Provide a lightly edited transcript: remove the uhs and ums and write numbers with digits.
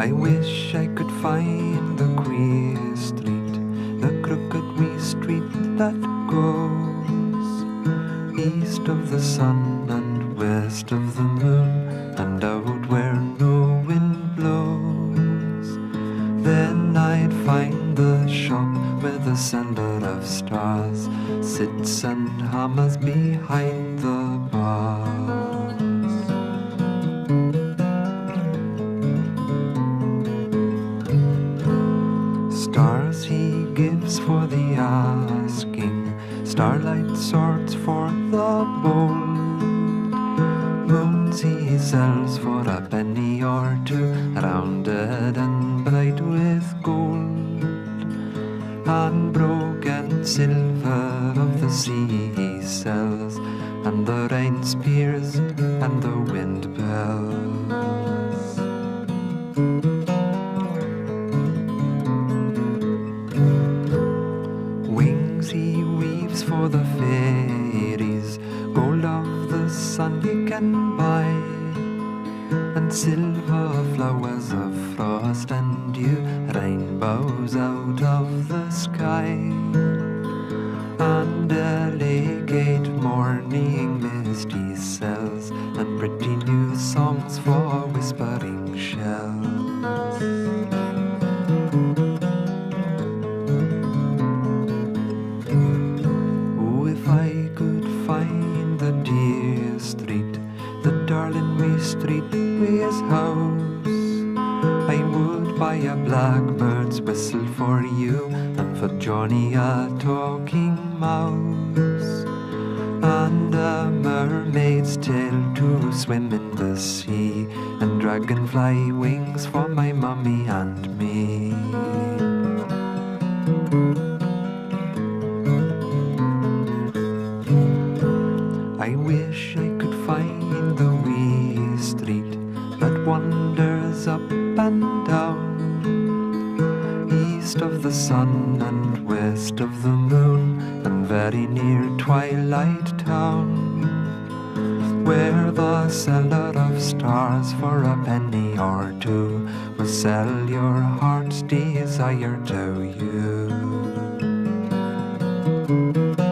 I wish I could find the queer street, the crooked wee street that goes east of the sun and west of the moon, and out where no wind blows. Then I'd find the shop where the sender of stars sits and hammers behind the bar. Stars he gives for the asking, starlight sorts for the bold, moons he sells for a penny or two, rounded and bright with gold. And broken silver of the sea he sells, and the rain spears and the wind bells. For the fairies, gold of the sun he can buy, and silver flowers of frost and dew, rainbows out of the sky, and delicate morning mist he sells, and pretty new songs for whispering shells. Darling wee street, wee's house, I would buy a blackbird's whistle for you, and for Johnny a talking mouse, and a mermaid's tail to swim in the sea, and dragonfly wings for my mummy and me. I wish I could find the wee street that wanders up and down, east of the sun and west of the moon, and very near Twilight Town, where the seller of stars for a penny or two will sell your heart's desire to you.